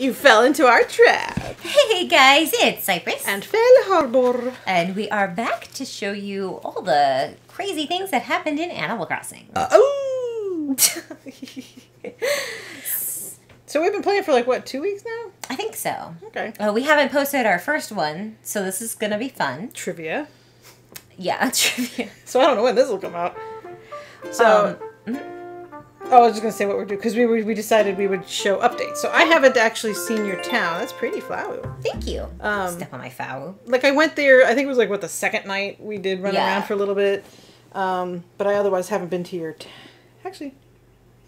You fell into our trap. Hey guys, it's Cypress. And Fel Harbor. And we are back to show you all the crazy things that happened in Animal Crossing. Oh! So we've been playing for like, what, 2 weeks now? I think so. Okay. Well, we haven't posted our first one, so this is going to be fun. Trivia. Yeah, trivia. So I don't know when this will come out. So... Oh, I was just going to say what we're doing, because we decided we would show updates. So I haven't actually seen your town. That's pretty flower. Thank you. Step on my fowl. Like, I went there, I think it was like, what, the second night we did run around for a little bit. But I otherwise haven't been to your town. Actually,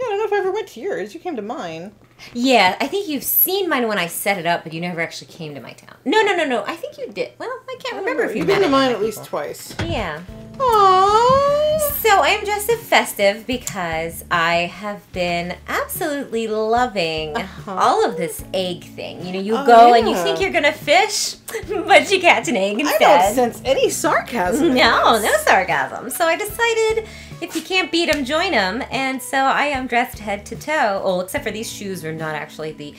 yeah, I don't know if I ever went to yours. You came to mine. Yeah, I think you've seen mine when I set it up, but you never actually came to my town. No. I think you did. Well, I can't remember if you did. You've been to mine at least twice. Yeah. Aww. So I'm dressed as festive because I have been absolutely loving all of this egg thing. You know, you go and you think you're going to fish, but you catch an egg instead. I don't sense any sarcasm. No sarcasm. So I decided if you can't beat them, join them. And so I am dressed head to toe. Oh, except for these shoes are not actually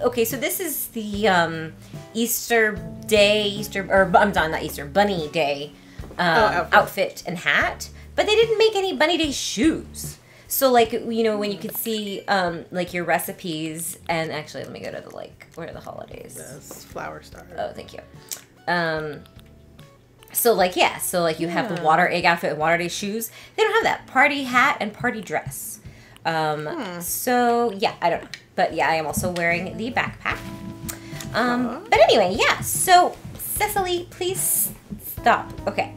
okay, so this is the Bunny Day outfit and hat. But they didn't make any Bunny Day shoes. So, like, you know, when you could see, like, your recipes. And actually, let me go to the, like, where are the holidays? This flower star. Oh, thank you. So, you have the water egg outfit and water day shoes. They don't have that. Party hat and party dress. So, yeah, I don't know. But, yeah, I am also wearing the backpack. But anyway, yeah. So, Cecily, please... Stop. Okay.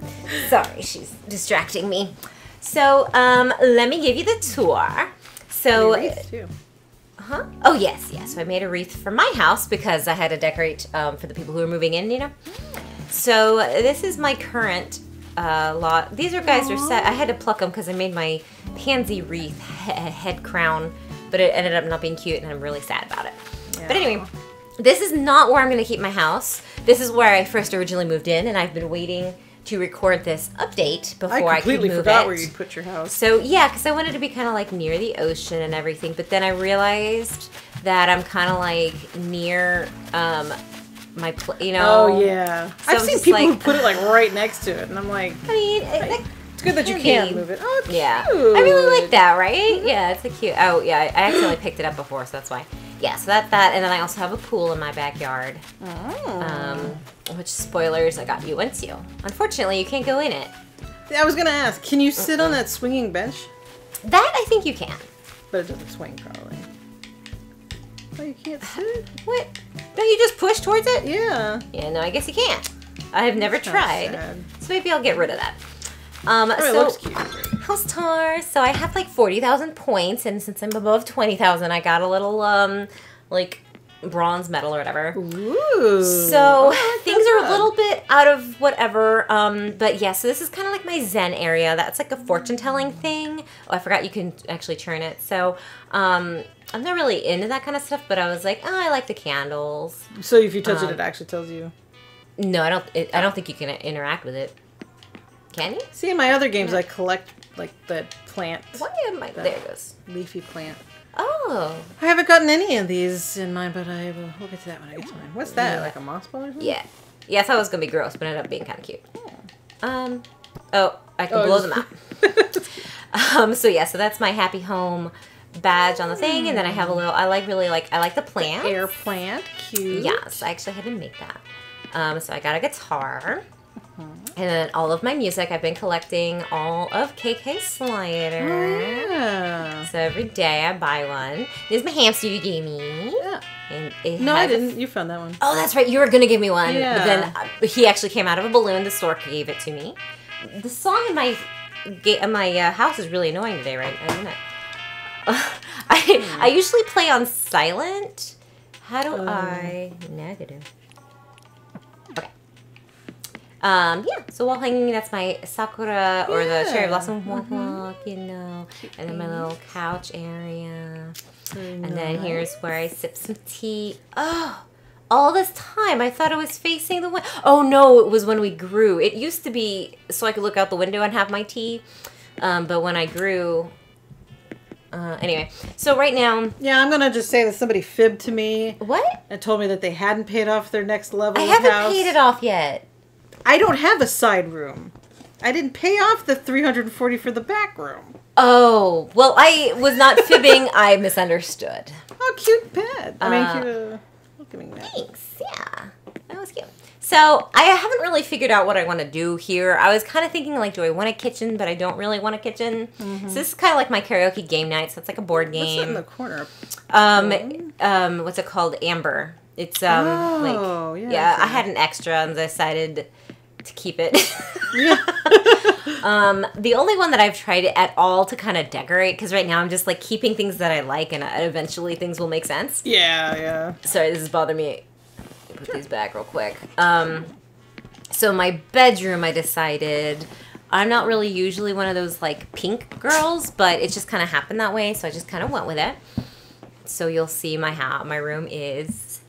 Sorry, she's distracting me. So, let me give you the tour. So, a wreath too. Huh? Oh, yes. So I made a wreath for my house because I had to decorate for the people who are moving in, you know? So, this is my current lot. These guys are set. I had to pluck them because I made my pansy wreath head crown, but it ended up not being cute, and I'm really sad about it. Yeah. But anyway, this is not where I'm going to keep my house. This is where I first originally moved in, and I've been waiting to record this update before I could move it. I completely forgot where you'd put your house. So, yeah, because I wanted to be kind of like near the ocean and everything, but then I realized that I'm kind of like near my place, you know? Oh, yeah. So I've seen people who put it like right next to it, and I'm like... I mean... It's good that you can move it. Oh, cute. Yeah. I really like that, right? Yeah, it's a cute... Oh, yeah, I accidentally picked it up before, so that's why... Yeah, so that, and then I also have a pool in my backyard, which, spoilers, I got you once you. Unfortunately, you can't go in it. I was going to ask, can you sit on that swinging bench? That, I think you can. But it doesn't swing, probably. Oh, you can't sit? What? Don't you just push towards it? Yeah. Yeah, no, I guess you can't. I have never tried, so maybe I'll get rid of that. It looks cute. House tour. So I have like 40,000 points, and since I'm above 20,000, I got a little like bronze medal or whatever. Ooh. So things are a little bit out of whatever. But yeah, so this is kind of like my Zen area. That's like a fortune telling thing. Oh, I forgot you can actually turn it. So I'm not really into that kind of stuff, but I was like, oh, I like the candles. So if you touch it, it actually tells you. No, I don't. I don't think you can interact with it. Can you? See, in my other games, I collect, like, the plant. Why am I... There it goes. Leafy plant. Oh. I haven't gotten any of these in mine, but I will... We'll get to that when I get to mine. What's that? Yeah. Like a moss ball or something? Yeah. Yeah, I thought it was going to be gross, but it ended up being kind of cute. Yeah. Oh, I can blow them out. So, yeah, so that's my happy home badge on the thing, and then I have a little... I like the plant. Air plant. Cute. Yes, I actually had to make that. So I got a guitar. And then all of my music, I've been collecting all of K.K. Slider. Oh, yeah. So every day I buy one. This is my hamster you gave me. Yeah. And it no, I didn't. You found that one. Oh, that's right. You were going to give me one. Yeah. But then he actually came out of a balloon. The stork gave it to me. The song in my house is really annoying today, right? Isn't it? I usually play on silent. How do I... Negative. Yeah, so while hanging, that's my Sakura or the cherry blossom walk, you know, and then my little couch area. And then here's where I sip some tea. Oh, all this time I thought it was facing the window. Oh no, it was when we grew. It used to be so I could look out the window and have my tea, but when I grew, Anyway, so right now... Yeah, I'm going to just say that somebody fibbed to me. What? And told me that they hadn't paid off their next level house. I haven't paid it off yet. I don't have a side room. I didn't pay off the $340 for the back room. Oh, well, I was not fibbing. I misunderstood. Oh, cute pet. I mean, cute. Look at me now. Thanks. Yeah. That was cute. So I haven't really figured out what I want to do here. I was kind of thinking, like, do I want a kitchen? But I don't really want a kitchen. Mm-hmm. So this is kind of like my karaoke game night. So it's like a board game. What's in the corner? What's it called? Amber. It's oh, like, yeah. I had an extra and decided to keep it. Yeah. The only one that I've tried at all to kind of decorate, because right now I'm just like keeping things that I like, and eventually things will make sense. Yeah, yeah. Sorry, this is bothering me. Put these back real quick. So my bedroom, I decided I'm not really usually one of those like pink girls, but it just kind of happened that way, so I just kind of went with it. So you'll see my my room is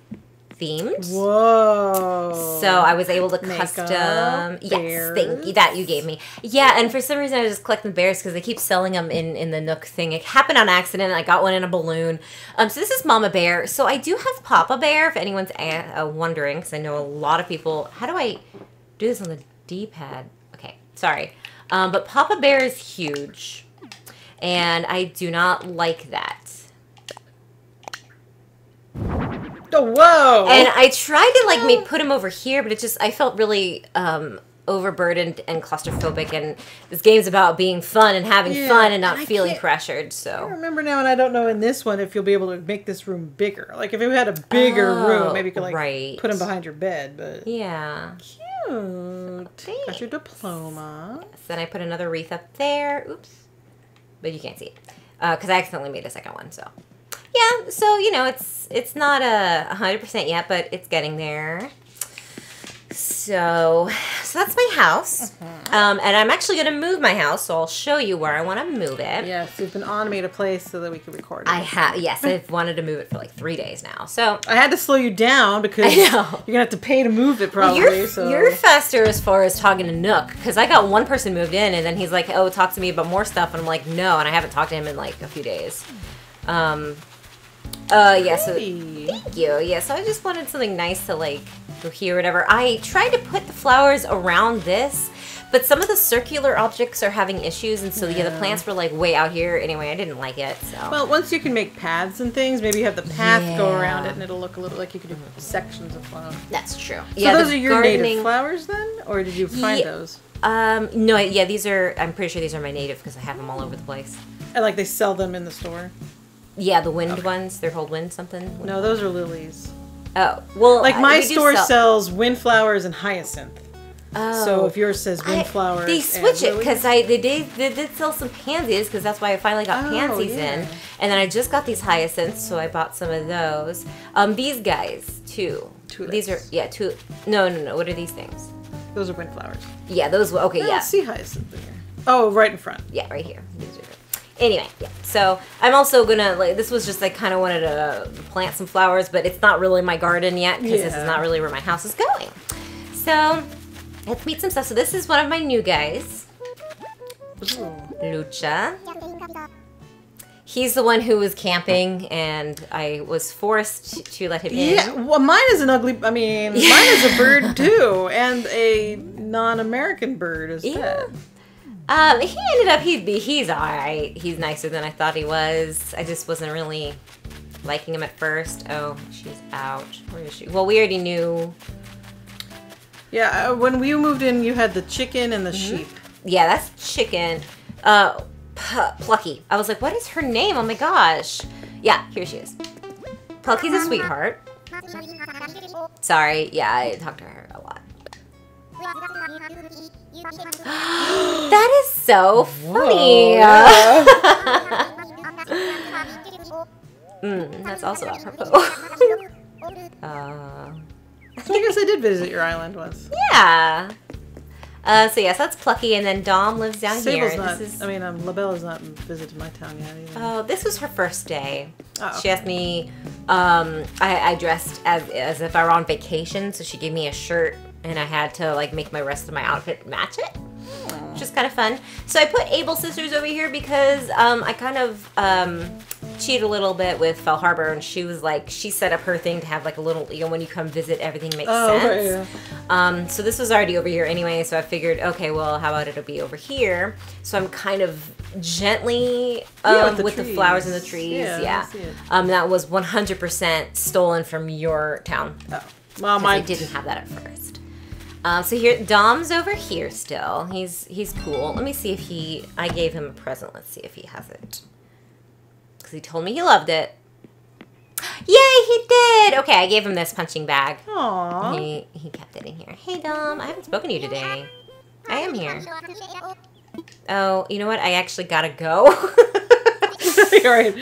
themed. Whoa! So I was able to custom yes, thing that you gave me. Yeah, and for some reason I just collect the bears because they keep selling them in the Nook thing. It happened on accident. I got one in a balloon. So this is Mama Bear. So I do have Papa Bear. If anyone's wondering, because I know a lot of people. How do I do this on the D-pad? Okay, sorry. But Papa Bear is huge, and I do not like that. Oh, whoa! And I tried to like put him over here, but it just, I felt really overburdened and claustrophobic, and this game's about being fun and having fun and not feeling pressured, so. I remember now, and I don't know in this one if you'll be able to make this room bigger. Like, if you had a bigger room, maybe you could like put him behind your bed, but. Yeah. Cute. Thanks. Got your diploma. Yes. Then I put another wreath up there. Oops. But you can't see it. Because I accidentally made a second one, so. Yeah, so, you know, it's not 100% yet, but it's getting there. So that's my house. Mm-hmm. And I'm actually going to move my house, so I'll show you where I want to move it. Yes, you've been on me to place so that we can record it. I have, yes, I've wanted to move it for like 3 days now. So I had to slow you down because you're going to have to pay to move it probably. Well, you're faster as far as talking to Nook, because I got one person moved in and then he's like, oh, talk to me about more stuff. And I'm like, no, and I haven't talked to him in like a few days. Yeah, so, thank you. Yeah, so I just wanted something nice to, like, go here, whatever. I tried to put the flowers around this, but some of the circular objects are having issues, and so, yeah, the plants were, like, way out here. Anyway, I didn't like it, so. Well, once you can make paths and things, maybe you have the path go around it, and it'll look a little like you could do sections of flowers. That's true. So yeah, those are your native flowers, then? Or did you find those? No, yeah, these are, I'm pretty sure these are my native, because I have them all over the place. And, like, they sell them in the store? Yeah, the wind ones. They're called wind something. No, those are lilies. Oh, well, like my store sells windflowers and hyacinth. Oh, so if yours says windflowers, they switch it because they did sell some pansies because that's why I finally got pansies in, and then I just got these hyacinths, so I bought some of those. These guys too. Tulips. These are two. No. What are these things? Those are windflowers. Yeah, those. Okay, I don't see hyacinth in here. Oh, right in front. Yeah, right here. These are. Anyway, yeah, so I'm also gonna, like, this was just, I kind of wanted to plant some flowers, but it's not really my garden yet, because this is not really where my house is going. So, let's meet some stuff. So this is one of my new guys. Lucha. He's the one who was camping, and I was forced to let him in. Yeah, well, mine is an ugly, I mean, mine is a bird, too, and a non-American bird as pet. He ended up, he's alright. He's nicer than I thought he was. I just wasn't really liking him at first. Oh, she's out. Where is she? Well, we already knew. Yeah, when we moved in, you had the chicken and the sheep. Yeah, that's chicken. Plucky. I was like, what is her name? Oh my gosh. Yeah, here she is. Plucky's a sweetheart. Sorry, yeah, I talked to her a lot. That is so funny. That's also apropos. I guess I did visit your island once. Yeah. So yes, that's Plucky, and then Dom lives down here. Not, this is, I mean, LaBelle's not visited my town yet either. Oh, this was her first day. Oh, okay. She asked me. I dressed as if I were on vacation, so she gave me a shirt. And I had to, like, make my rest of my outfit match it. which is kind of fun. So I put Abel Sisters over here because I kind of cheat a little bit with Fel Harbor, and she was like, she set up her thing to have like a little, you know, when you come visit, everything makes sense. Right, yeah. So this was already over here anyway, so I figured, okay, well, how about it'll be over here? So I'm kind of gently with the flowers and the trees. Yeah. That was 100% stolen from your town. Oh. Well, I didn't have that at first. So here, Dom's over here still. He's cool. Let me see if he, I gave him a present. Let's see if he has it. Because he told me he loved it. Yay, he did! Okay, I gave him this punching bag. Aww. He kept it in here. Hey, Dom, I haven't spoken to you today. I am here. Oh, you know what? I actually gotta go. You're right.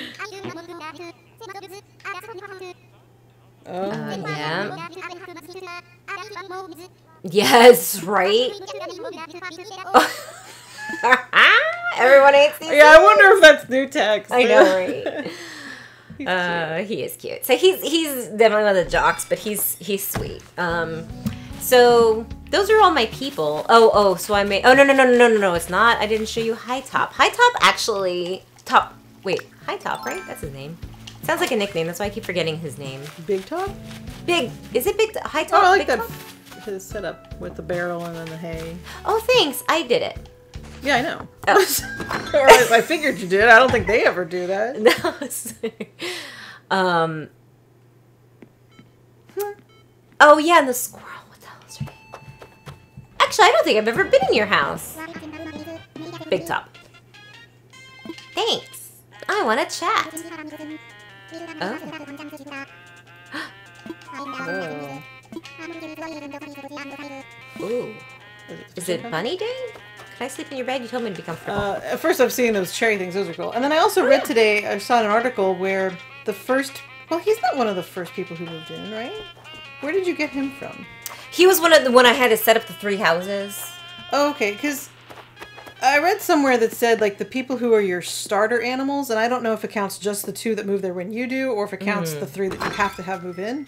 Yeah. Yes, right? Everyone hates these. Yeah, I wonder if that's new text. I know, right? He's he is cute. So he's definitely one of the jocks, but he's sweet. So those are all my people. So I made. Oh no, it's not. I didn't show you High Top. High Top actually High Top, right? That's his name. Sounds like a nickname. That's why I keep forgetting his name. Big Top. High Top. Oh, I like that. His setup with the barrel and then the hay. Oh, thanks. I did it. Yeah, I know. Oh. I figured you did. I don't think they ever do that. No. Oh yeah, and the squirrel. What the hell is her name? Actually, I don't think I've ever been in your house. Big Top. Thanks. I want to chat. Oh. Oh. Ooh. Is it Bunny Day? Can I sleep in your bed? You told me to be comfortable. At first, I've seen those cherry things. Those are cool. And then I also read today, I saw an article where the first... Well, he's not one of the first people who moved in, right? Where did you get him from? He was one of the one I had to set up the 3 houses. Oh, okay. Because I read somewhere that said, like, the people who are your starter animals, and I don't know if it counts just the 2 that move there when you do, or if it counts the 3 that you have to have move in.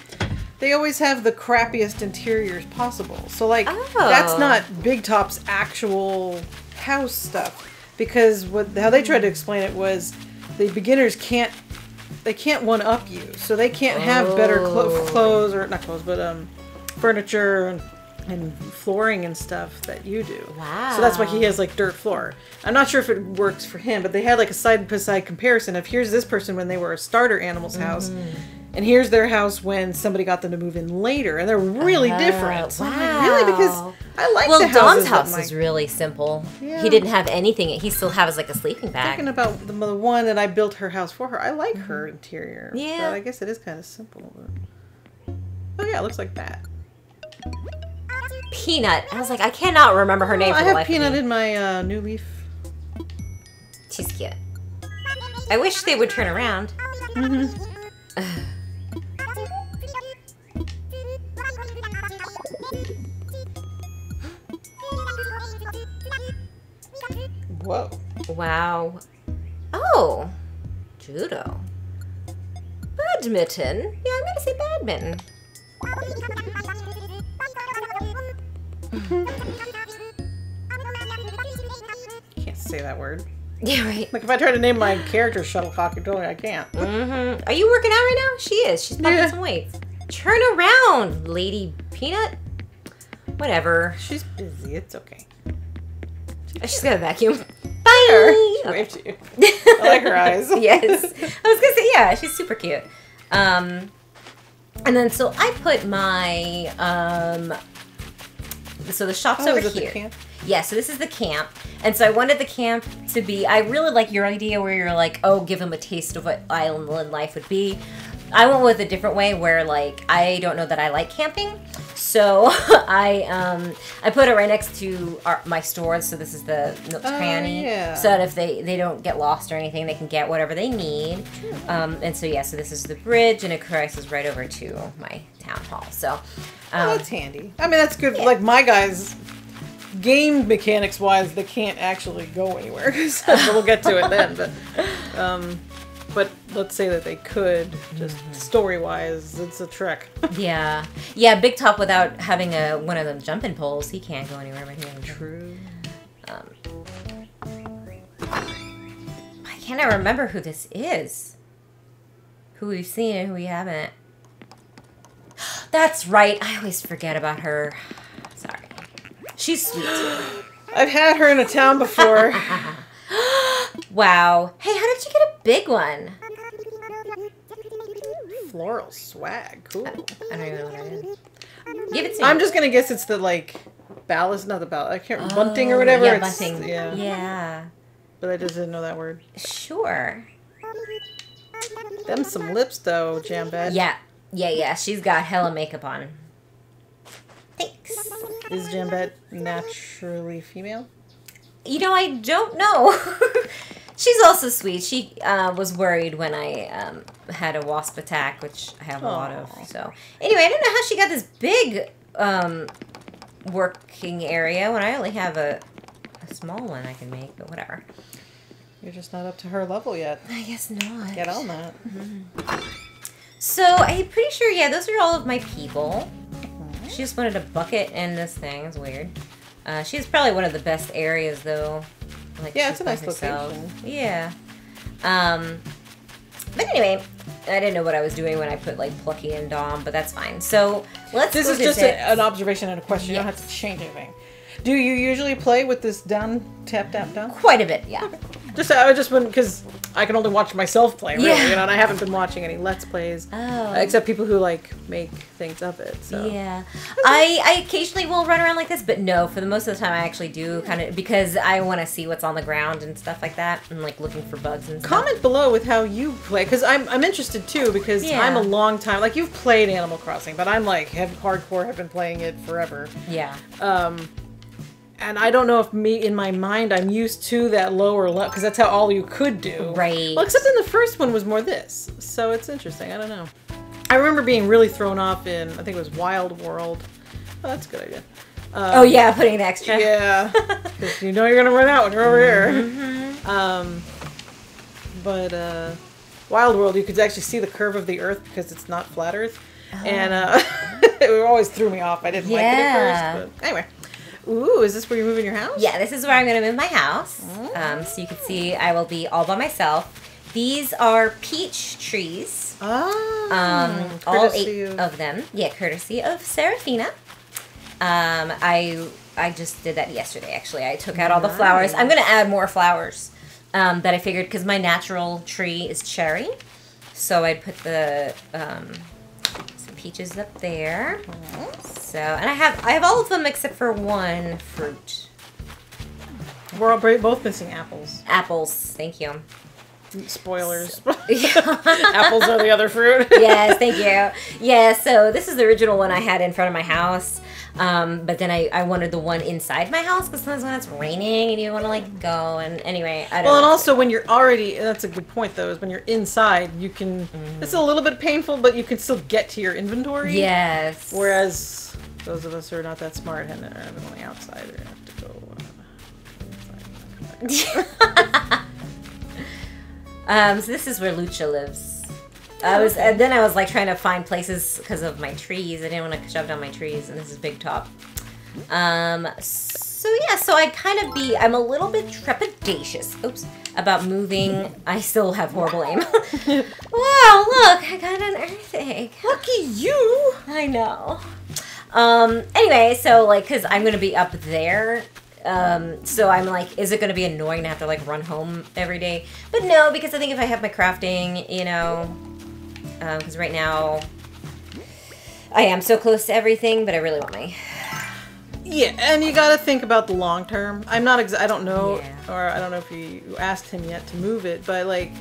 They always have the crappiest interiors possible. So, like, that's not Big Top's actual house stuff. Because how they tried to explain it was the beginners can't, they can't one-up you. So they can't have better clothes, or not clothes, but furniture and flooring and stuff that you do. Wow. So that's why he has, like, dirt floor. I'm not sure if it works for him, but they had, like, a side-by-side comparison of here's this person when they were a starter animal's house. And here's their house when somebody got them to move in later, and they're really different. Wow! Like, really, because I like the houses. Well, Dom's house is really simple. Yeah. He didn't have anything. He still has like a sleeping bag. Thinking about the one that I built her house for her, I like her interior. Yeah, but I guess it is kind of simple. Oh yeah, it looks like that. Peanut. I was like, I cannot remember her name. For the life of me. I have Peanut in my New Leaf. She's cute. I wish they would turn around. Mm-hmm. Whoa. Wow. Oh. Judo. Badminton? Yeah, I'm going to say badminton. Can't say that word. Yeah, right. Like, if I try to name my character Shuttlecock, I can't. Mm-hmm. Are you working out right now? She is. She's popping some weights. Turn around, Lady Peanut. Whatever. She's busy. It's okay. She's gonna vacuum. Bye! She waved to you. I like her eyes. Yes. I was gonna say, yeah, she's super cute. And then, so I put my, so the shop's over here. The camp? Yeah, so this is the camp. And so I wanted the camp to be, I really like your idea where you're like, oh, give them a taste of what island life would be. I went with a different way where, like, I don't know that I like camping. So I put it right next to my store, so this is the Nook's Cranny, so that if they don't get lost or anything, they can get whatever they need. And so, yeah, so this is the bridge, and it crosses right over to my town hall. So oh, that's handy. I mean, that's good. Yeah. Like, my guys, game mechanics-wise, they can't actually go anywhere. So we'll get to it then. But let's say that they could, just story-wise, it's a trek. Yeah, Big Top without having one of them jumping poles, he can't go anywhere. True. cannot remember who this is. Who we've seen and who we haven't. That's right. I always forget about her. Sorry. She's sweet. I've had her in a town before. Wow. Hey, how did you get a big one? Floral swag. Cool. I don't even know what it is. Give it to me. I'm just going to guess it's the, like, ballast, not the ballast. I can't remember. Bunting or whatever. Yeah, it's, bunting. Yeah. Yeah. But I just didn't know that word. Sure. Them some lips, though, Jambet. Yeah. Yeah, yeah. She's got hella makeup on. Thanks. Is Jambet naturally female? You know, I don't know. She's also sweet. She was worried when I had a wasp attack, which I have a lot of. So anyway, I don't know how she got this big working area when I only have a small one I can make, but whatever. You're just not up to her level yet. I guess not. Get on that. Mm-hmm. So I'm pretty sure, yeah, those are all of my people. Mm-hmm. She just wanted a bucket and this thing. It's weird. She's probably one of the best areas, though. Like, yeah, it's a nice location. Yeah. But anyway, I didn't know what I was doing when I put, like, Plucky and Dom, but that's fine. So let's go visit. This is just an observation and a question. Yes. You don't have to change anything. Do you usually play with this down, tap, tap, down? Quite a bit, yeah. I just wouldn't, because I can only watch myself play, really, yeah. You know, and I haven't been watching any Let's Plays, except people who, like, make things of it, so. Yeah. I occasionally will run around like this, but no, for the most of the time I actually do, kind of, because I want to see what's on the ground and stuff like that, and, like, looking for bugs and stuff. Comment below with how you play, because I'm interested, too, because yeah. I'm a long time, like, you've played Animal Crossing, but I'm, like, hardcore, have been playing it forever. Yeah. And I don't know if me, in my mind, I'm used to that lower level, because that's how all you could do. Right. Well, except in the first one was more this. So it's interesting. I don't know. I remember being really thrown off in, I think it was Wild World. Oh, that's a good idea. Oh, yeah, putting an extra. Yeah. Because you know you're going to run out when you're over here. Mm-hmm. But Wild World, you could actually see the curve of the earth because it's not flat earth. Oh. And it always threw me off. I didn't like it at first. But anyway. Ooh, is this where you're moving your house? Yeah, this is where I'm going to move my house. So you can see I will be all by myself. These are peach trees. Oh. All 8 of them. Yeah, courtesy of Serafina. I just did that yesterday, actually. I took out all the flowers. I'm going to add more flowers that I figured, because my natural tree is cherry. So I'd put the... peaches up there. So, and I have all of them except for one fruit. We're all both missing apples. Apples, thank you. Spoilers. So, yeah. Apples are the other fruit. Yes, thank you. Yeah, so this is the original one I had in front of my house. But then I wanted the one inside my house because sometimes when it's raining and you want to like go and anyway, I don't know. Well, and also when you're already, that's a good point though, is when you're inside, you can, it's a little bit painful, but you can still get to your inventory. Yes. Whereas those of us who are not that smart and are only outside, we have to go inside and come back. So this is where Lucha lives. And then I was like trying to find places because of my trees. I didn't want to shove down my trees, and this is Big Top. So yeah, so I'd kind of be, I'm a little bit trepidatious, oops, about moving. I still have horrible aim. Wow, look, I got an earth egg. Lucky you! I know. Anyway, so like, because I'm going to be up there. So I'm like, is it going to be annoying to have to like run home every day? But no, because I think if I have my crafting, you know... because right now I am so close to everything, but I really want my... Yeah, and you gotta think about the long term. I'm not I don't know, or I don't know if you asked him yet to move it, but like,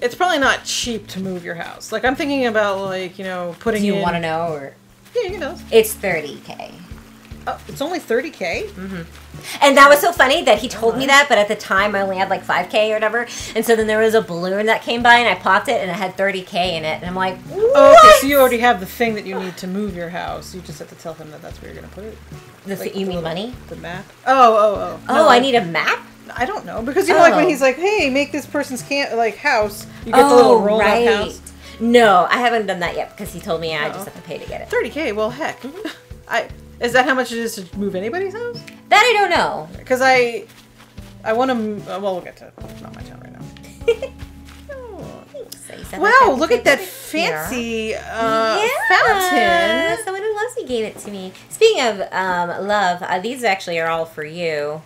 it's probably not cheap to move your house. Like, I'm thinking about like, you know, putting in... Do you want to know, or... Yeah, you know. It's 30K. Oh, it's only 30K? Mm-hmm. And that was so funny that he told me that, but at the time I only had like 5K or whatever. And so then there was a balloon that came by and I popped it and it had 30K in it. And I'm like, what? Oh, okay, so you already have the thing that you need to move your house. You just have to tell him that that's where you're going to put it. Like, you mean little, money? The map. Oh. No, I need a map? I don't know. Because you know, like when he's like, hey, make this person's house, you get the little rolled up house. No, I haven't done that yet because he told me I just have to pay to get it. 30K, well, heck. Is that how much it is to move anybody's house? That I don't know. Because I want to... Well, we'll get to it. It's not my town right now. $7.50. Wow, look at that fancy fountain. Someone who loves me gave it to me. Speaking of love, these actually are all for you.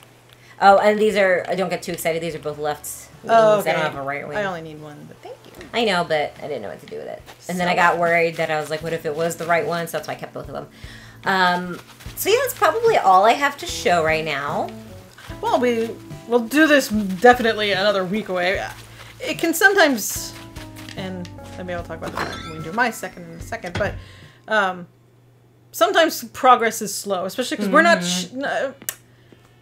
Oh, and these are, don't get too excited, these are both left wings. Oh, okay. I don't have a right wing. I only need one, but thank you. I know, but I didn't know what to do with it. And so then I got worried that I was like, what if it was the right one? So that's why I kept both of them. So yeah, that's probably all I have to show right now. Well, we'll do this definitely another week away. It can sometimes, and maybe I'll talk about this when we do my second in a second, but sometimes progress is slow, especially because we're not,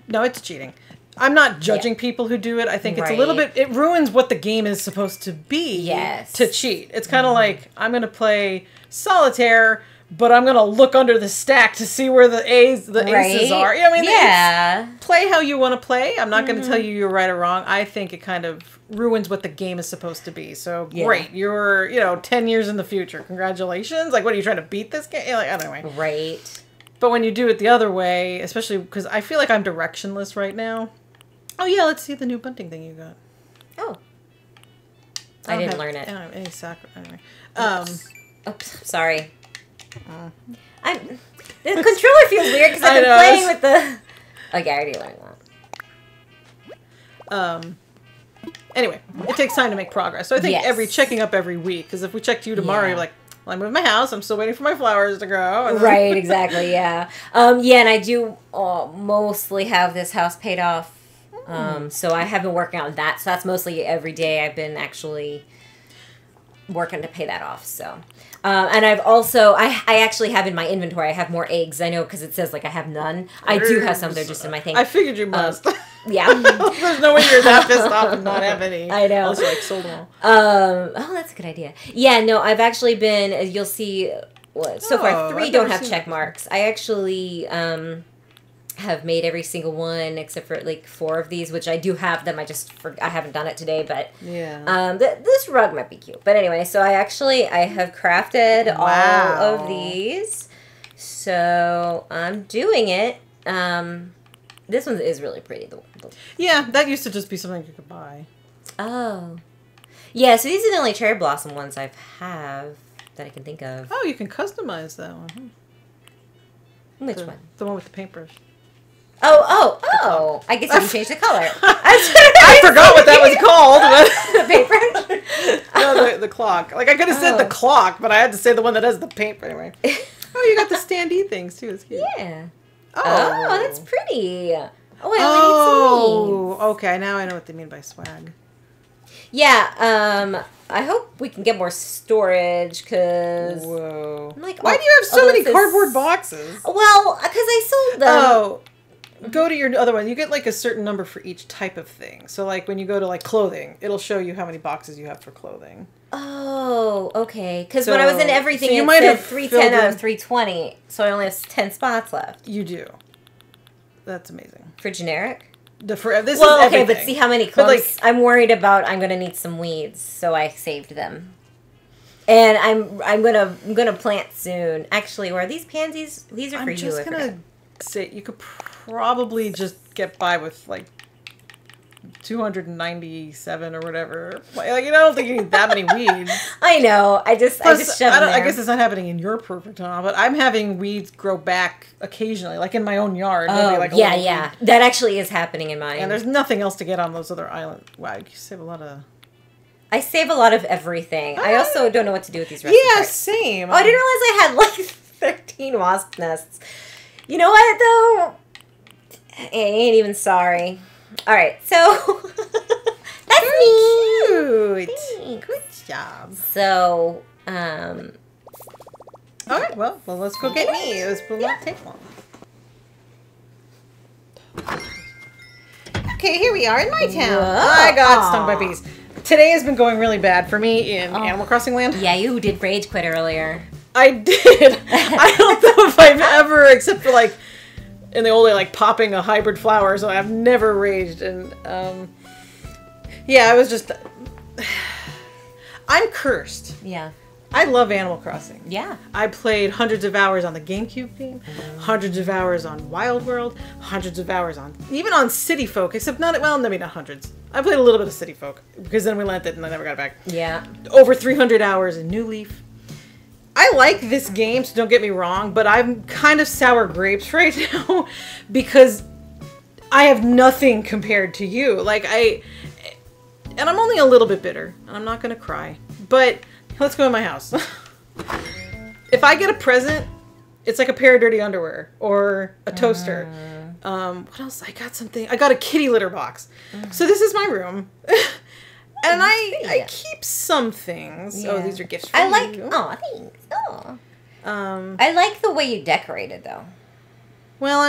no, it's cheating. I'm not judging people who do it. I think it's a little bit, it ruins what the game is supposed to be to cheat. It's kind of like, I'm going to play solitaire, but I'm going to look under the stack to see where the aces are. I mean, play how you want to play. I'm not going to tell you you're right or wrong. I think it kind of ruins what the game is supposed to be. So, great. You're, 10 years in the future. Congratulations. Like, what, are you trying to beat this game? Like, I don't know. Right. But when you do it the other way, especially because I feel like I'm directionless right now. Oh, yeah, let's see the new bunting thing you got. Oh. I didn't learn it. I don't have any Sakura. Anyway. Oops. Sorry. The controller feels weird because I've been playing with the... Okay, I already learned that. Anyway, it takes time to make progress. So I think checking up every week, because if we checked you tomorrow, you're like, well, I moved my house, I'm still waiting for my flowers to grow. Right, exactly, yeah. Yeah, and I do mostly have this house paid off. So I have been working on that. So that's mostly every day I've been actually working to pay that off, so... and I've also, I actually have in my inventory, I have more eggs. I know because it says like I have none. I do have some, they're just in my thing. I figured you must. Yeah. There's no way you're that pissed off and not have any. I know. Also, like, sold them all. Oh, that's a good idea. Yeah, no, I've actually been, you'll see, so far three don't have check marks. I actually have made every single one except for like four of these, which I do have them. I just, I haven't done it today, but yeah. This rug might be cute. But anyway, so I have crafted all of these. So I'm doing it. This one is really pretty. Yeah, that used to just be something you could buy. Oh. Yeah, so these are the only cherry blossom ones I have that I can think of. Oh, you can customize that one. Which one? The one with the paintbrush. Oh. I guess you can change the color. I forgot what that was called. The paintbrush? No, the clock. Like, I could have said the clock, but I had to say the one that has the paintbrush. Anyway. Oh, you got the standee things, too. It's cute. Yeah. Oh, that's pretty. Oh, I need some leaves. Okay. Now I know what they mean by swag. Yeah, I hope we can get more storage, because... Whoa. I'm like, why do you have so many cardboard boxes? Well, because I sold them. Oh. Go to your other one. You get, like, a certain number for each type of thing. So, like, when you go to, like, clothing, it'll show you how many boxes you have for clothing. Oh, okay. Because when I was in everything, it said 310 out of 320. So I only have 10 spots left. You do. That's amazing. For generic? Well, okay, but see how many clumps. Like, I'm worried about I'm going to need some weeds, so I saved them. And I'm going to plant soon. Actually, were these pansies? These are for you. I'm just going to say you could probably just get by with like 297 or whatever. Like, I don't think you need that many weeds. I know. I just shoved them there. I guess it's not happening in your perfect tunnel, but I'm having weeds grow back occasionally, like in my own yard. Oh, like yeah. Weed. That actually is happening in mine. And there's nothing else to get on those other islands. Wow, you save a lot of... I save a lot of everything. I also don't know what to do with these recipes. Yeah, same. Oh, I didn't realize I had like 13 wasp nests. You know what, though? I ain't even sorry. All right, so that's me. Cute. Good job. So, all right, well, let's go get me. It will not take long. Okay, here we are in my town. Whoa. I got stung by bees. Today has been going really bad for me in Animal Crossing Land. Yeah, you did rage quit earlier. I did. I don't know if I've ever, except for like. And they only like popping a hybrid flower, so I've never raged. And yeah, I was just I'm cursed. Yeah, I love Animal Crossing. Yeah. I played hundreds of hours on the GameCube theme, hundreds of hours on Wild World, hundreds of hours on, even on City Folk, except not, well, maybe not hundreds. I played a little bit of City Folk, because then we lent it and I never got it back. Yeah. Over 300 hours in New Leaf. I like this game, so don't get me wrong, but I'm kind of sour grapes right now, because I have nothing compared to you. Like, and I'm only a little bit bitter, and I'm not gonna cry, but let's go in my house. If I get a present, it's like a pair of dirty underwear or a toaster. What else? I got something. I got a kitty litter box. So this is my room. And I keep some things. Yeah. Oh, these are gifts for you. Oh, thanks. Oh. I like the way you decorated, though. Well,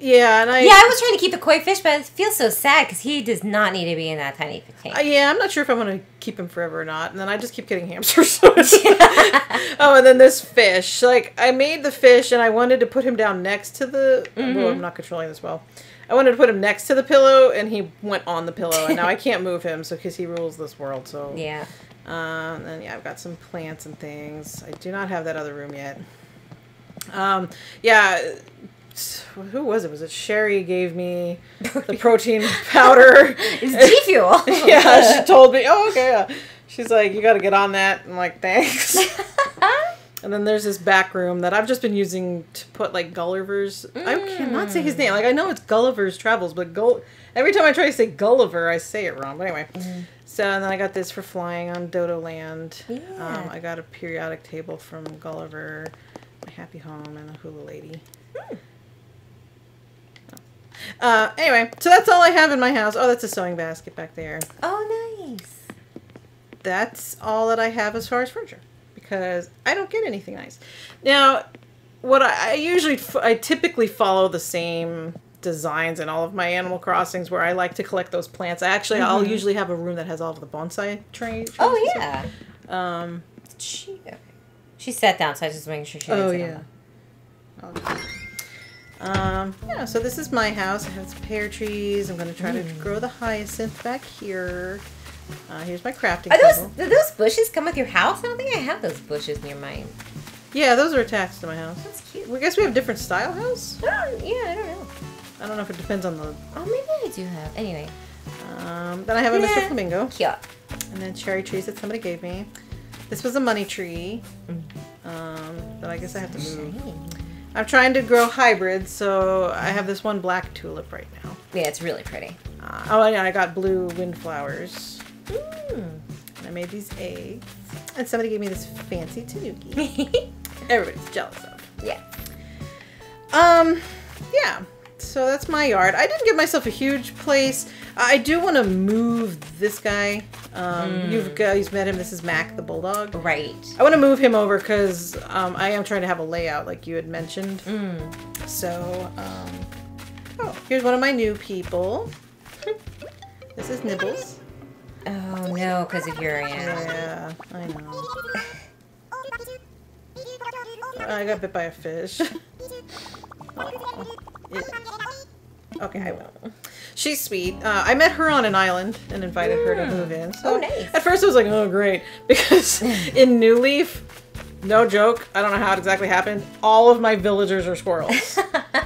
yeah, and I was trying to keep a koi fish, but it feels so sad because he does not need to be in that tiny tank. Yeah, I'm not sure if I'm going to keep him forever or not, and then I just keep getting hamsters. Oh, and then this fish. Like, I made the fish, and I wanted to put him down next to the... Oh, I'm not controlling this well. I wanted to put him next to the pillow, and he went on the pillow, and now I can't move him, so because he rules this world, so... Yeah. And, yeah, I've got some plants and things. I do not have that other room yet. Yeah... Who was it? Was it Sherry gave me the protein powder? It's G Fuel. Yeah, she told me. Oh, okay. Yeah. She's like, you got to get on that. I'm like, thanks. And then there's this back room that I've just been using to put, like, Gulliver's. I cannot say his name. Like, I know it's Gulliver's Travels, but every time I try to say Gulliver, I say it wrong. But anyway. So, and then I got this for flying on Dodo Land. Yeah. I got a periodic table from Gulliver, my Happy Home, and the Hula Lady. Anyway, so that's all I have in my house. Oh, that's a sewing basket back there. Oh, nice. That's all that I have as far as furniture, because I don't get anything nice. Now, what I typically follow the same designs in all of my Animal Crossings, where I like to collect those plants. I'll usually have a room that has all of the bonsai trees. Oh, yeah. She sat down, so I just making sure she didn't sit down. Oh, yeah. Yeah, so this is my house. I have some pear trees. I'm going to try to grow the hyacinth back here. Here's my crafting table. Do those bushes come with your house? I don't think I have those bushes near mine. Yeah, those are attached to my house. That's cute. I guess we have different style house? I don't know. I don't know if it depends on the... Oh, maybe I do have. Anyway. Then I have a Mr. Flamingo. Cute. And then cherry trees that somebody gave me. This was a money tree. But I guess I have to move. I'm trying to grow hybrids, so I have this one black tulip right now. Yeah, it's really pretty. Oh, yeah, I got blue windflowers. And I made these eggs. And somebody gave me this fancy tanuki. Everybody's jealous of. Yeah. Yeah. So that's my yard. I didn't give myself a huge place. I do want to move this guy. You've guys met him. This is Mac, the bulldog. Right. I want to move him over because I am trying to have a layout like you had mentioned. So, oh, here's one of my new people. This is Nibbles. Oh, no, because of your aunt. Yeah, I know. I got bit by a fish. Okay, I will. She's sweet. I met her on an island and invited her to move in. So nice. At first I was like, oh, great. Because in New Leaf, no joke, I don't know how it exactly happened, all of my villagers are squirrels.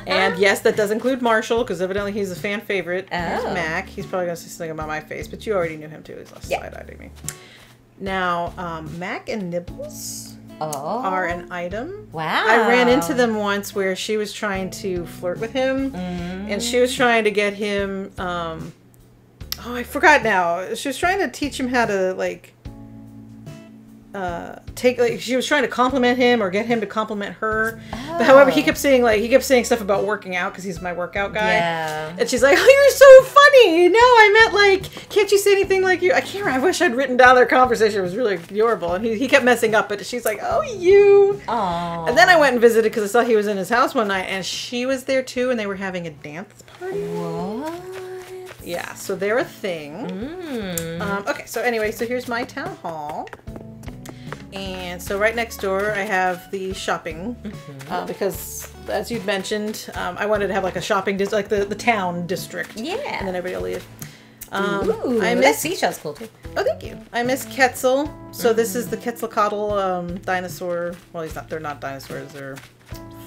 And yes, that does include Marshall, because evidently he's a fan favorite. Oh. There's Mac. He's probably going to say something about my face, but you already knew him too. He's side-eyed at me. Now, Mac and Nibbles... are an item. Wow. I ran into them once where she was trying to flirt with him and she was trying to get him oh, I forgot now. She was trying to teach him how to like she was trying to compliment him or get him to compliment her. Oh. But however, he kept saying stuff about working out because he's my workout guy. Yeah. And she's like, oh, you're so funny. No, I meant like, can't you say anything like you? I can't remember. I wish I'd written down their conversation. It was really adorable. And he kept messing up, but she's like, oh, you. Aww. And then I went and visited because I saw he was in his house one night and she was there too. And they were having a dance party. What? Yeah. So they're a thing. Okay. So anyway, so here's my town hall. And so right next door I have the shopping because as you'd mentioned I wanted to have like a shopping district, like the town district. Yeah. And then everybody will leave. Ooh, I miss... that seashell's cool too. Oh, thank you. I miss Quetzal. So this is the Quetzalcoatl dinosaur. Well, he's not. They're not dinosaurs. They're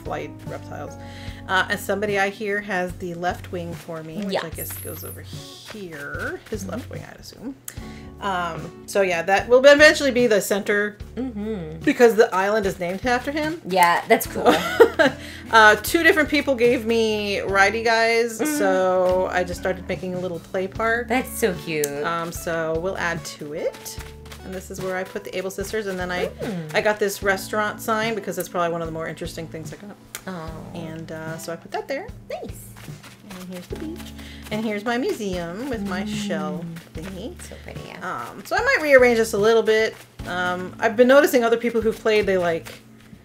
flight reptiles. And somebody I hear has the left wing for me, which I guess goes over here. His left wing, I'd assume. So yeah, that will eventually be the center because the island is named after him. Yeah, that's cool. Two different people gave me Ridey Guys, so I just started making a little play park. That's so cute. So we'll add to it. And this is where I put the Abel Sisters, and then I got this restaurant sign because it's probably one of the more interesting things I got. Oh. And so I put that there. Nice. And here's the beach. And here's my museum with my shell thingy. So pretty, yeah. So I might rearrange this a little bit. I've been noticing other people who've played, they like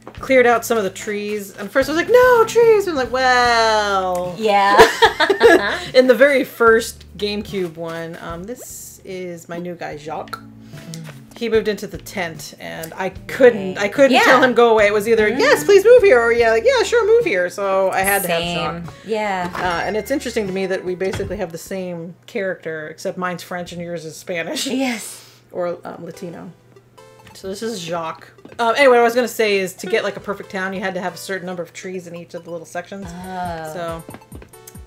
cleared out some of the trees. And first I was like, no, trees! And I'm like, well... yeah. In the very first GameCube one, this is my new guy, Jacques. He moved into the tent, and I couldn't tell him go away. It was either yes, please move here, or yeah, like, yeah, sure, move here. So I had to have Jacques. Yeah. And it's interesting to me that we basically have the same character, except mine's French and yours is Spanish. Yes. Or Latino. So this is Jacques. Anyway, what I was gonna say is to get like a perfect town, you had to have a certain number of trees in each of the little sections. Oh. So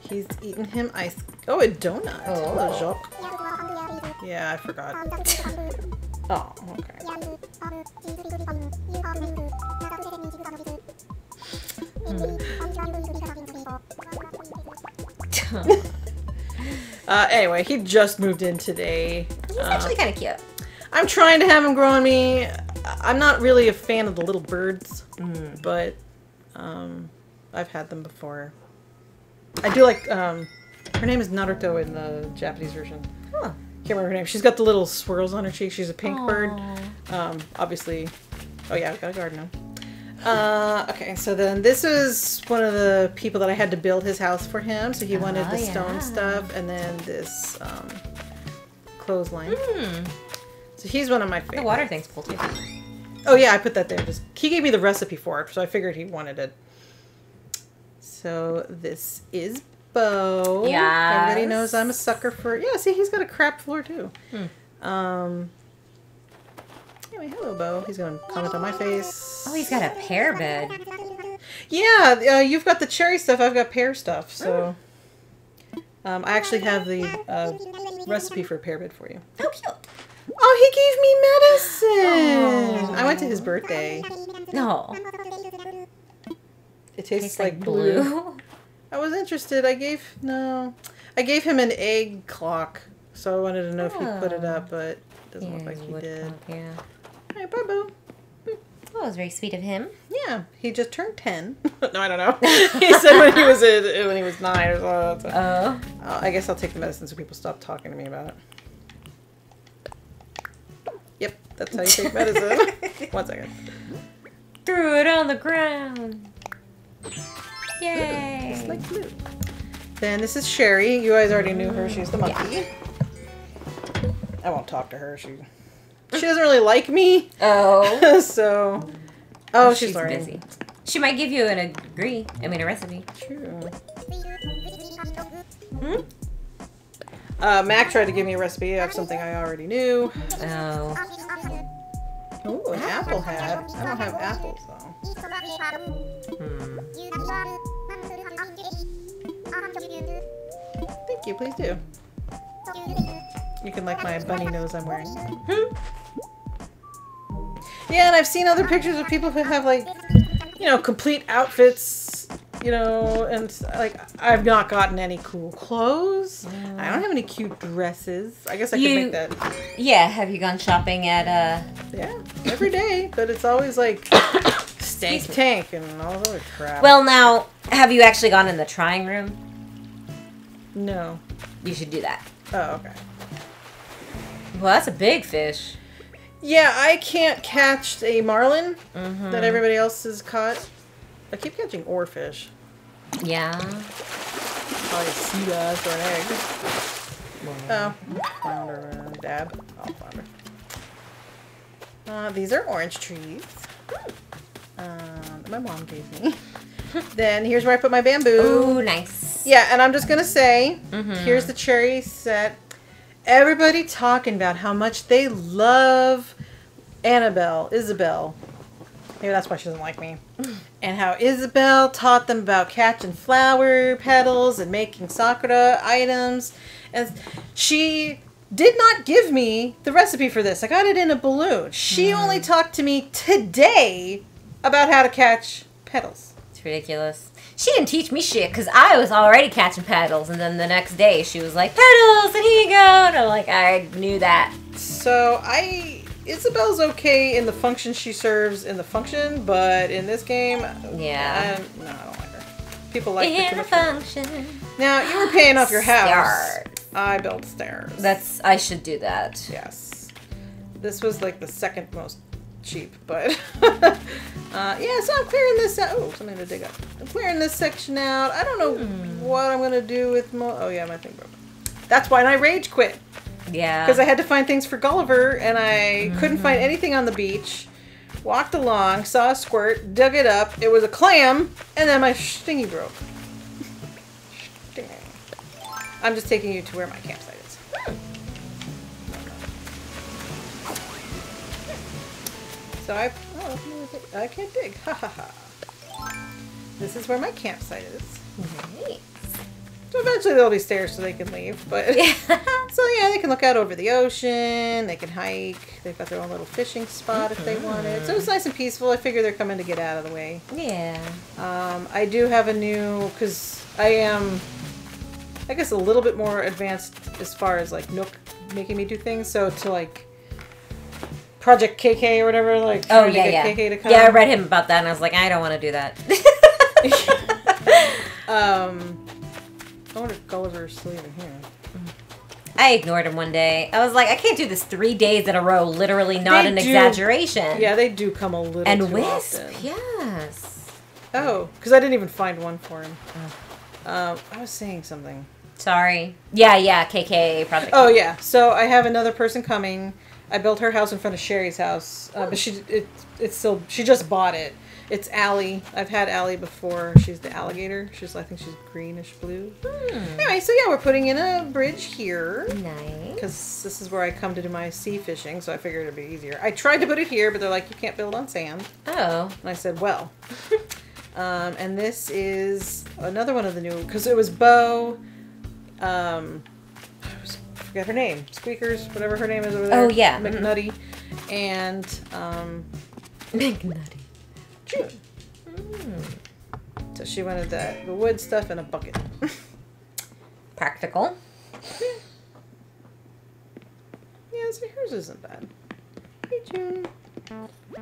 he's eating him ice. Oh, a donut. Oh. Hello, Jacques. Yeah, I forgot. Oh, okay. Anyway, he just moved in today. He's actually kind of cute. I'm trying to have him grow on me. I'm not really a fan of the little birds, but I've had them before. I do like, her name is Naruto in the Japanese version. Huh. Can't remember her name. She's got the little swirls on her cheek. She's a pink bird. Obviously. Oh yeah, I've got a garden now. Okay, so then this is one of the people that I had to build his house for him. So he wanted the stone stuff and then this clothesline. So he's one of my favorites. The water thing's cool too. Oh yeah, I put that there. Just he gave me the recipe for it, so I figured he wanted it. So this is Bo. Yeah. Everybody knows I'm a sucker for... yeah, see, he's got a crap floor, too. Anyway, hello, Bo. He's going to comment on my face. Oh, he's got a pear bed. Yeah, you've got the cherry stuff. I've got pear stuff, so... I actually have the recipe for a pear bed for you. Oh, cute. Oh, he gave me medicine! Oh. I went to his birthday. No. It tastes like blue. I was interested. I gave him an egg clock, so I wanted to know if he put it up, but it doesn't look like he did. Clock, yeah. All right, bye, Bo. Well, that was very sweet of him. Yeah, he just turned 10. No, I don't know. He said when he was 9 or something. Oh. I guess I'll take the medicine so people stop talking to me about it. Yep, that's how you take medicine. 1 second. Threw it on the ground. Yay! Just like blue. Then this is Sherry. You guys already knew her. She's the monkey. Yeah. I won't talk to her. She doesn't really like me. Oh. So. Oh, she's learning. Busy. She might give you a recipe. True. Mac tried to give me a recipe of something I already knew. Oh. Ooh, an apple hat. I don't have apples though. Thank you, please do. You can like my bunny nose I'm wearing. Yeah, and I've seen other pictures of people who have like, you know, complete outfits, you know, and like I've not gotten any cool clothes. I don't have any cute dresses. I guess I could make that. Yeah, have you gone shopping at yeah, every day, but it's always like Steak Tank and all that other crap. Well, now, have you actually gone in the trying room? No. You should do that. Oh, okay. Well, that's a big fish. Yeah, I can't catch a marlin that everybody else has caught. I keep catching oar fish. Yeah. Probably a sea bass or an egg. Wow. Oh. Flounder and dab. Oh, flounder. These are orange trees. My mom gave me. Then here's where I put my bamboo. Oh, nice. Yeah, and I'm just going to say, here's the cherry set. Everybody talking about how much they love Isabelle. Maybe that's why she doesn't like me. And how Isabelle taught them about catching flower petals and making Sakura items. And she did not give me the recipe for this. I got it in a balloon. She only talked to me today about how to catch petals. It's ridiculous. She didn't teach me shit because I was already catching petals. And then the next day she was like, petals, and here you go. And I'm like, I knew that. So Isabelle's okay in the function she serves in the function, but in this game, yeah, no, I don't like her. People like her too much. Function. Now, you were paying off your house. I built stairs. I should do that. Yes. This was like the second most cheap, but yeah, so I'm clearing this out. Oh, something to dig up. I'm clearing this section out. I don't know what I'm going to do with oh yeah, my thing broke. That's why I rage quit. Yeah. Because I had to find things for Gulliver, and I couldn't find anything on the beach. Walked along, saw a squirt, dug it up. It was a clam, and then my stingy broke. I'm just taking you to where my campsite is. So I can't dig. Ha ha ha. This is where my campsite is. Nice. So eventually there'll be stairs so they can leave, but yeah. So yeah, they can look out over the ocean, they can hike, they've got their own little fishing spot if they wanted. So it's nice and peaceful. I figure they're coming to get out of the way. Yeah. I do have a new, because I am, I guess, a little bit more advanced as far as like Nook making me do things, so to like Project KK or whatever, like trying to get KK to come. Yeah, I read him about that and I was like, I don't want to do that. I wonder if Gulliver's still even here. I ignored him one day. I was like, I can't do this 3 days in a row. Literally, not an exaggeration. Yeah, they do come a little too often. And Wisp, yes. Oh, because I didn't even find one for him. I was saying something. Sorry. Yeah, yeah, KK Project. Oh, yeah. So I have another person coming. I built her house in front of Sherry's house, but it's still, she just bought it. It's Allie. I've had Allie before. She's the alligator. She's, I think she's greenish blue. Anyway, so yeah, we're putting in a bridge here. Nice. Because this is where I come to do my sea fishing, so I figured it'd be easier. I tried to put it here, but they're like, you can't build on sand. Oh. And I said, well. And this is another one of the new, because it was Bo. I forget her name. Squeakers, whatever her name is over there. Oh, yeah. McNutty. And McNutty. June. So she wanted the wood stuff in a bucket. Practical. Yeah, so hers isn't bad. Hey, June.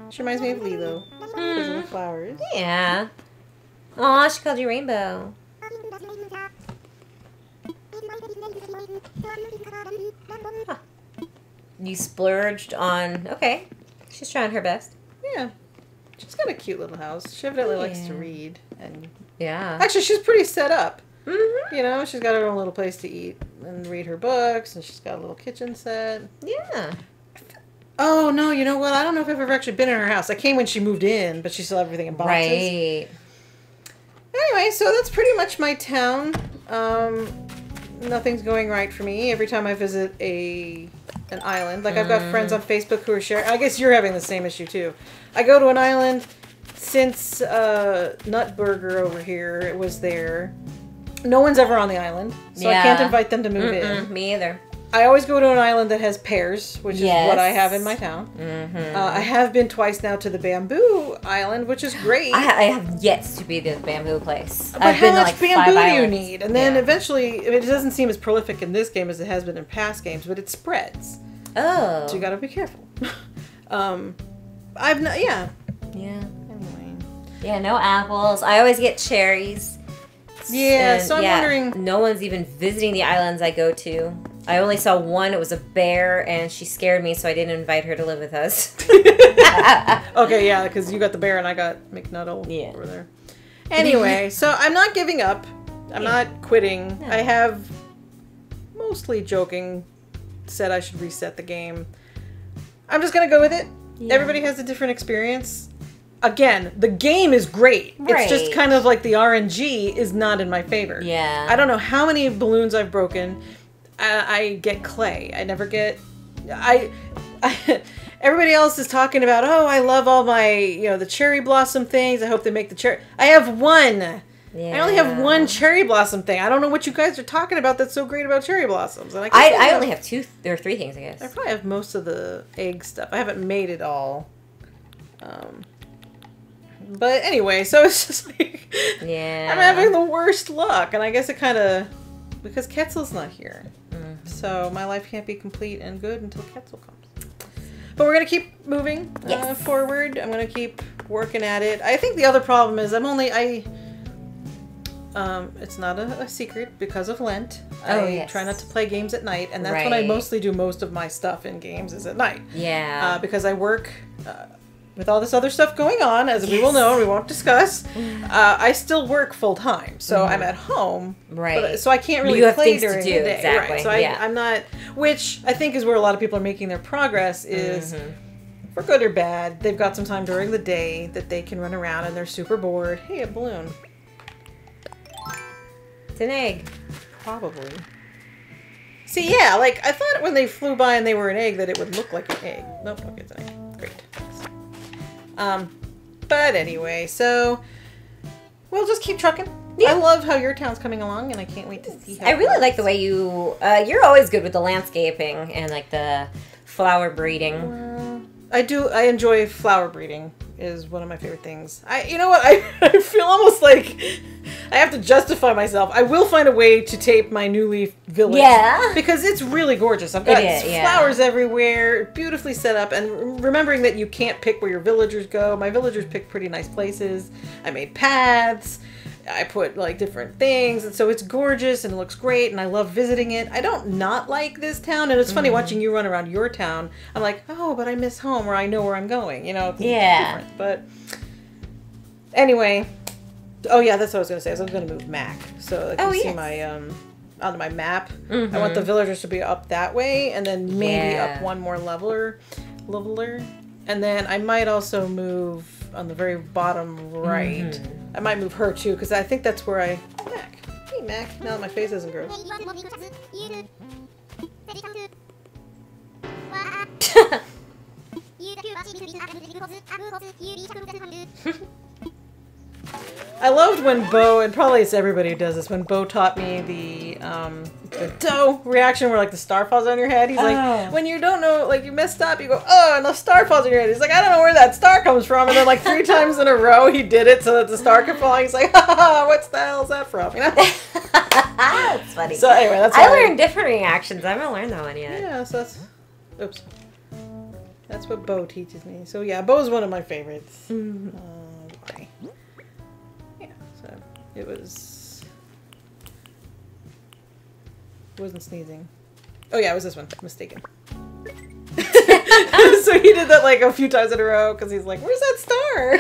She reminds me of Lilo. Because of the flowers. Yeah. Aw, she called you Rainbow. Huh. You splurged on... Okay. She's trying her best. Yeah. She's got a cute little house. She evidently likes to read. And yeah. Actually, she's pretty set up. You know, she's got her own little place to eat and read her books, and she's got a little kitchen set. Yeah. Oh, no, you know what? I don't know if I've ever actually been in her house. I came when she moved in, but she still had everything in boxes. Right. Anyway, so that's pretty much my town. Nothing's going right for me. Every time I visit an island, like I've got friends on Facebook who are sharing. I guess you're having the same issue too. I go to an island since Nutburger over here. It was there. No one's ever on the island, so I can't invite them to move in. Me either. I always go to an island that has pears, which is what I have in my town. I have been twice now to the bamboo island, which is great. I have yet to be to the bamboo place. But how much bamboo do you need? And then eventually, it doesn't seem as prolific in this game as it has been in past games, but it spreads. Oh. So you gotta be careful. I've not, yeah. Anyway. Yeah, no apples. I always get cherries. Yeah, and, so I'm wondering. No one's even visiting the islands I go to. I only saw one. It was a bear, and she scared me, so I didn't invite her to live with us. Okay, yeah, because you got the bear, and I got McNuttle over there. Anyway, so I'm not giving up. I'm not quitting. No. I have, mostly joking, said I should reset the game. I'm just going to go with it. Yeah. Everybody has a different experience. Again, the game is great. Right. It's just kind of like the RNG is not in my favor. Yeah. I don't know how many balloons I've broken. I get clay. I never get... everybody else is talking about, oh, I love all my, you know, the cherry blossom things. I hope they make the cherry... I have one! Yeah. I only have one cherry blossom thing. I don't know what you guys are talking about that's so great about cherry blossoms. And I only have two or three things, I guess. I probably have most of the egg stuff. I haven't made it all. But anyway, so it's just like... Yeah. I'm having the worst luck. And I guess it kind of... Because Quetzal's not here. Mm-hmm. So my life can't be complete and good until Quetzal comes. But we're going to keep moving forward. I'm going to keep working at it. I think the other problem is I'm only... it's not a secret because of Lent. I try not to play games at night, and that's when I mostly do most of my stuff in games is at night. Yeah. Because I work with all this other stuff going on, as we will know and we won't discuss. I still work full time, so I'm at home. Right. But, so I can't really play during the day. Exactly. Right. So I'm not. Which I think is where a lot of people are making their progress is. Mm-hmm. For good or bad, they've got some time during the day that they can run around, and they're super bored. Hey, a balloon. An egg, probably. See, yeah, like I thought when they flew by and they were an egg that it would look like an egg. Nope, okay, it's an egg. Great. But anyway, so we'll just keep trucking. Yeah. I love how your town's coming along, and I can't wait to see how. I really like the way you. You're always good with the landscaping and like the flower breeding. I do. I enjoy flower breeding. Is one of my favorite things. You know what? I feel almost like I have to justify myself. I will find a way to tape my New Leaf village. Yeah. Because it's really gorgeous. I've got flowers everywhere, beautifully set up, and remembering that you can't pick where your villagers go. My villagers pick pretty nice places. I made paths. I put like different things, and so it's gorgeous and it looks great, and I love visiting it. I don't not like this town, and it's funny watching you run around your town. I'm like, oh, but I miss home, or I know where I'm going, you know? Yeah. But anyway, oh yeah, that's what I was gonna say. I was gonna move Mac, so like see my on my map. Mm-hmm. I want the villagers to be up that way, and then maybe up one more leveler, and then I might also move on the very bottom right. Mm-hmm. I might move her too, because I think that's where I... Oh, Mac. Hey, Mac. Now that my face isn't gross. I loved when Bo, and probably it's everybody who does this, when Bo taught me the dough reaction where like the star falls on your head. He's like, when you don't know, like you messed up, you go, oh, and the star falls on your head. He's like, I don't know where that star comes from. And then like 3 times in a row he did it so that the star could fall. He's like, ha, what's the hell is that from? You know? That's funny. So anyway, that's I learned different reactions. I haven't learned that one yet. Yeah, so that's... Oops. That's what Bo teaches me. So yeah, Bo's one of my favorites. Mm-hmm. It was... It wasn't sneezing. Oh yeah, it was this one. Mistaken. So he did that like a few times in a row because he's like, where's that star?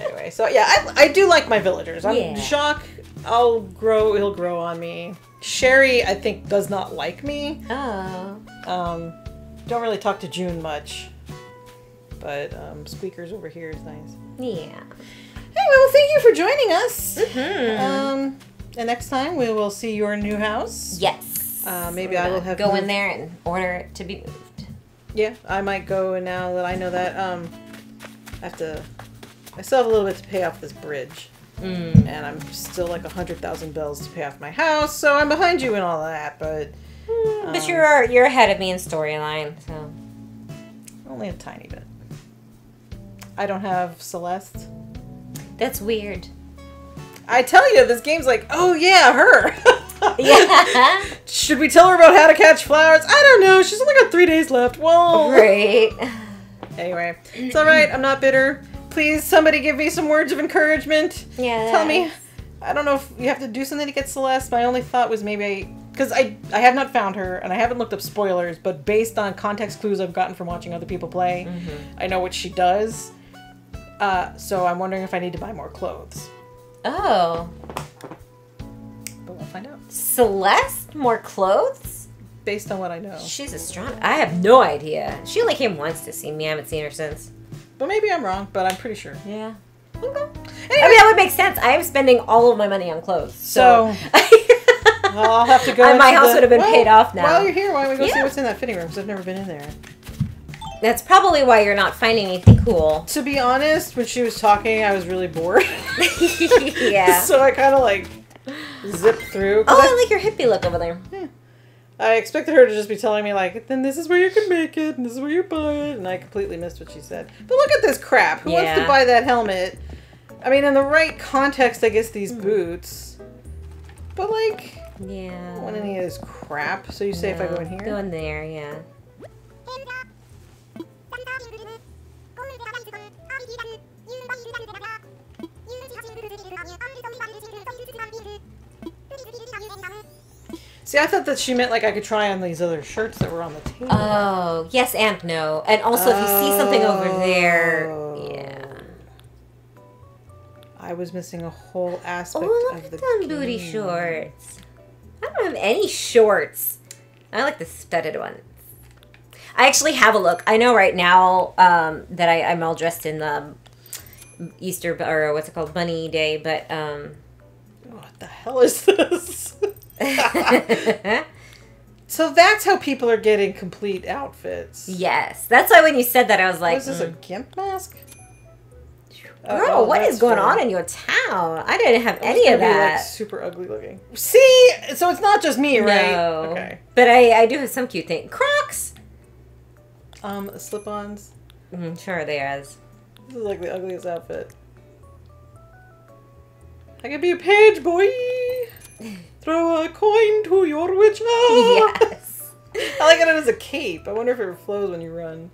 Anyway, so yeah, I do like my villagers. Jacques, he'll grow on me. Sherry, I think, does not like me. Oh. Don't really talk to June much. But Squeaker's over here is nice. Yeah. Anyway, well, thank you for joining us. Mm-hmm. And next time we will see your new house. Yes. Maybe I will have go in there and order it to be moved. Yeah, I might go. And now that I know that, I still have a little bit to pay off this bridge, and I'm still like 100,000 bells to pay off my house. So I'm behind you and all that, but you're ahead of me in storyline. So only a tiny bit. I don't have Celeste. That's weird. I tell you, this game's like, oh yeah, her. Yeah. Should we tell her about how to catch flowers? I don't know. She's only got 3 days left. Whoa. Right. Anyway, it's all right. I'm not bitter. Please, somebody give me some words of encouragement. Yeah. Tell me. I don't know if you have to do something to get Celeste. My only thought was maybe because I have not found her, and I haven't looked up spoilers, but based on context clues I've gotten from watching other people play, I know what she does. So I'm wondering if I need to buy more clothes. Oh. But we'll find out. Celeste? More clothes? Based on what I know. She's a strong... I have no idea. She only came once to see me. I haven't seen her since. But maybe I'm wrong, but I'm pretty sure. Yeah. Okay. Anyway. I mean, that would make sense. I am spending all of my money on clothes. So... Well, I'll have to go. My house would have been paid off now. While you're here, why don't we go see what's in that fitting room? Because I've never been in there. That's probably why you're not finding anything cool. To be honest, when she was talking, I was really bored. Yeah. So I kind of like zipped through. Oh, I like your hippie look over there. Yeah. I expected her to just be telling me, like, then this is where you can make it, and this is where you buy it, and I completely missed what she said. But look at this crap. Who wants to buy that helmet? I mean, in the right context, I guess these boots. But, like, I don't want any of this crap. So you say if I go in here? Go in there, yeah. See, I thought that she meant like I could try on these other shirts that were on the table. Oh, yes and no. And also if you see something over there, I was missing a whole aspect of the game. Oh, look at them booty shorts. I don't have any shorts. I like the studded ones. I actually have a look. I know right now that I'm all dressed in the Easter, or what's it called, Bunny Day, but... what the hell is this? So that's how people are getting complete outfits. Yes. That's why when you said that, I was like... What is this, a gimp mask? Bro, what is going on in your town? I didn't have any of that. Like, super ugly looking. See? So it's not just me, right? No. Okay. But I do have some cute things. Crocs! Slip-ons. Sure they are. This is like the ugliest outfit. I can be a page boy. Throw a coin to your witch now. Yes. I like it as a cape. I wonder if it flows when you run.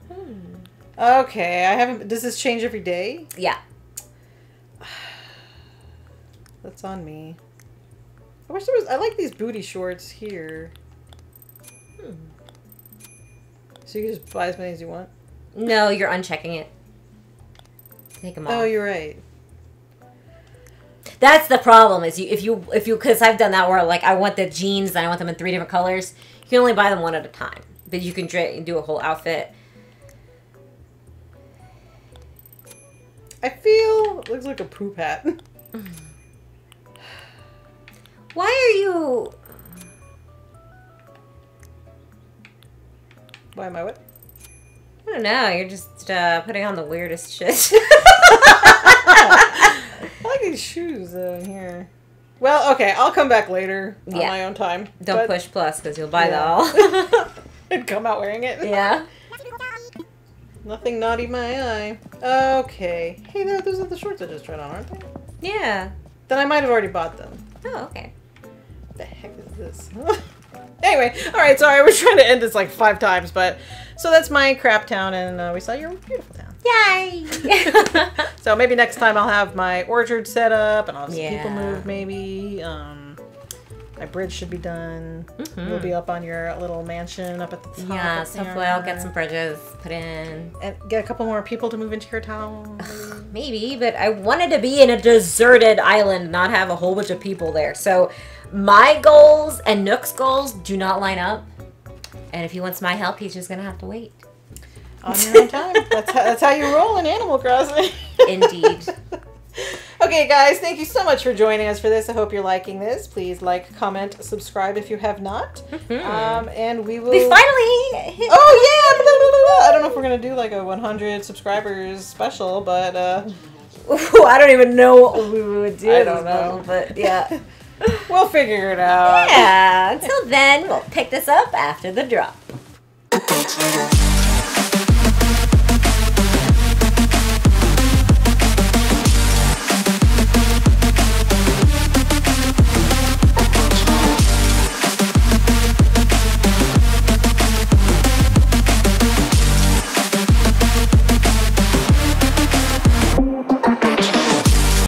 Okay, I haven't. Does this change every day? Yeah. That's on me. I wish there was. I like these booty shorts here. So you can just buy as many as you want? No, you're unchecking it. Take them off. Oh, you're right. That's the problem. Is if you because I've done that where like I want the jeans and I want them in 3 different colors. You can only buy them 1 at a time, but you can do a whole outfit. I feel it looks like a poop hat. Why are you? Why am I what? I don't know. You're just putting on the weirdest shit. I like these shoes though in here. Well, okay, I'll come back later on my own time. Don't push plus because you'll buy the all. And come out wearing it. Yeah. Nothing naughty my eye. Okay. Hey, those are the shorts I just tried on, aren't they? Yeah. Then I might have already bought them. Oh, okay. What the heck is this? Anyway, alright, sorry, I was trying to end this like 5 times, but... So that's my crap town, and we saw your beautiful town. Yay! So maybe next time I'll have my orchard set up, and I'll have some people move, maybe. My bridge should be done. We'll be up on your little mansion up at the top. Yeah, so hopefully I'll get some bridges put in. And get a couple more people to move into your town. Maybe, but I wanted to be in a deserted island, not have a whole bunch of people there. So my goals and Nook's goals do not line up. And if he wants my help, he's just going to have to wait. On your own time. That's how you roll in Animal Crossing. Indeed. Okay, guys, thank you so much for joining us for this. I hope you're liking this. Please like, comment, subscribe if you have not. And we will... We finally hit... Oh, yeah! Blah, blah, blah, blah. I don't know if we're going to do like a 100 subscribers special, but... Ooh, I don't even know what we would do. I don't know, but yeah. We'll figure it out. Yeah, until then, we'll pick this up after the drop.